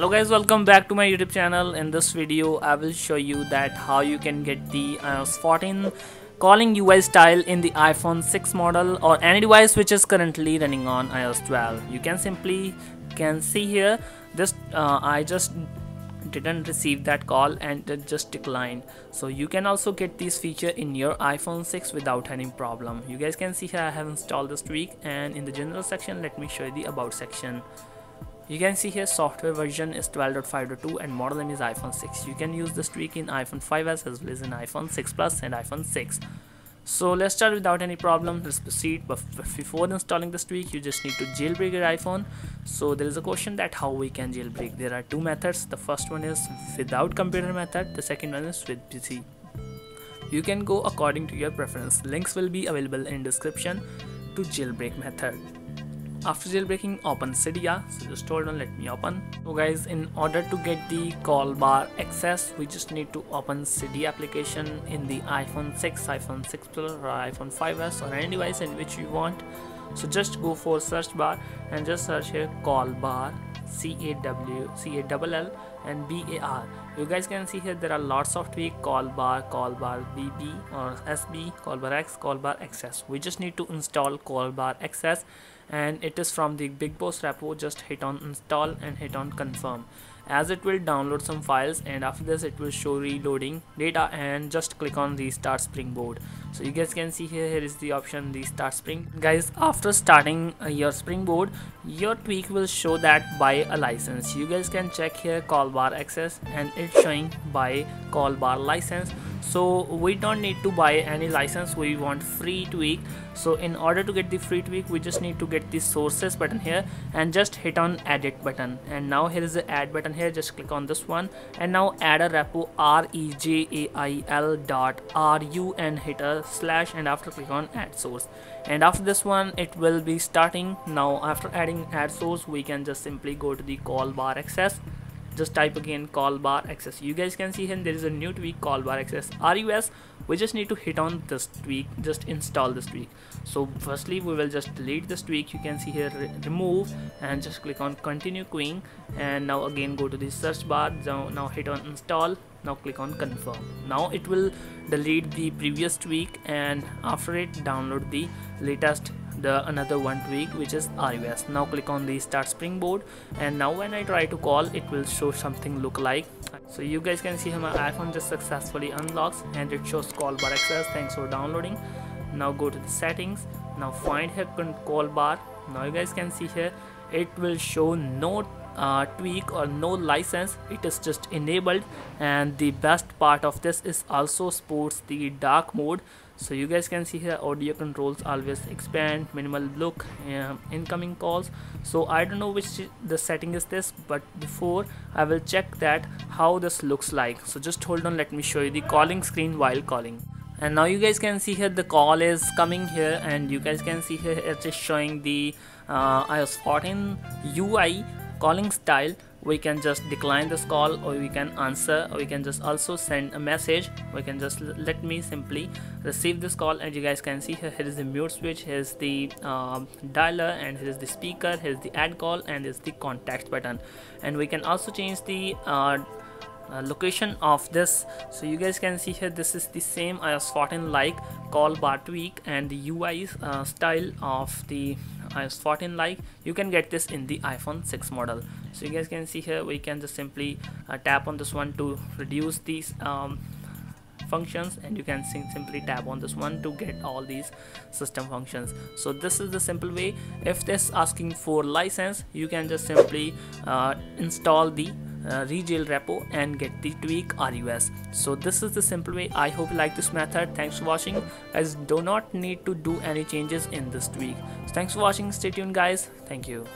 Hello guys, welcome back to my YouTube channel. In this video I will show you that how you can get the iOS 14 calling UI style in the iPhone 6 model or any device which is currently running on iOS 12. You can simply see here this I just didn't receive that call and it just declined. So you can also get this feature in your iPhone 6 without any problem. You guys can see here I have installed this tweak, and in the general section let me show you the about section. You can see here software version is 12.5.2 and model name is iPhone 6. You can use this tweak in iPhone 5s as well as in iPhone 6 Plus and iPhone 6. So let's start without any problem. Let's proceed, but before installing this tweak you just need to jailbreak your iPhone. So there is a question that how we can jailbreak. There are two methods. The first one is without computer method, the second one is with PC. You can go according to your preference. Links will be available in description to jailbreak method. After jailbreaking, open Cydia. So just hold on, let me open. So guys, in order to get the CallBar access, we just need to open Cydia application in the iPhone 6, iPhone 6 Plus, or iPhone 5s, or any device in which you want. So just go for search bar and just search here CallBar, CALL and BAR. You guys can see here there are lots of tweaks: CallBar, CallBar BB or SB, CallBar X, CallBar Access. We just need to install CallBar Access, and it is from the Big Boss repo. Just hit on install and hit on confirm, as it will download some files, and after this it will show reloading data, and just click on restart springboard. So you guys can see here is the option restart spring. Guys, after starting your springboard, your tweak will show that buy a license. You guys can check here CallBar Access and it's showing buy CallBar license. So we don't need to buy any license, we want free tweak. So in order to get the free tweak, we just need to get the sources button here and just hit on edit button, and now here is the add button here. Just click on this one and now add a repo rejail.ru and hit a slash, and after click on add source, and after this one it will be starting. Now after adding add source, we can just simply go to the CallBar Access. Just type again CallBar Access. You guys can see here there is a new tweak CallBar Access RUS. We just need to hit on this tweak, just install this tweak. So firstly we will just delete this tweak. You can see here remove and just click on continue queuing, and now again go to the search bar. Now hit on install, now click on confirm. Now it will delete the previous tweak, and after it download the latest another one tweak which is iOS. Now click on the start springboard, and now when I try to call, it will show something look like. So you guys can see how my iPhone just successfully unlocks and it shows CallBar Access. Thanks for downloading. Now go to the settings, now find here CallBar. Now you guys can see here it will show no tweak or no license, it is just enabled, and the best part of this is also supports the dark mode. So you guys can see here audio controls, always expand, minimal look, incoming calls. So I don't know which the setting is this, but before I will check that how this looks like. So just hold on, let me show you the calling screen while calling. And now you guys can see here the call is coming here, and you guys can see here it is showing the iOS 14 UI calling style. We can just decline this call, or we can answer, or we can just also send a message. We can just let me simply receive this call, and you guys can see here is the mute switch, here is the dialer, and here is the speaker, here is the add call, and here is the contact button. And we can also change the location of this. So you guys can see here this is the same iOS 14 like CallBar tweak, and the UI style of the iOS 14 like you can get this in the iPhone 6 model. So you guys can see here we can just simply tap on this one to reduce these functions, and you can simply tap on this one to get all these system functions. So this is the simple way. If this asking for license, you can just simply install the rejail repo and get the tweak RUS. So this is the simple way. I hope you like this method. Thanks for watching guys. Do not need to do any changes in this tweak. Thanks for watching. Stay tuned guys. Thank you.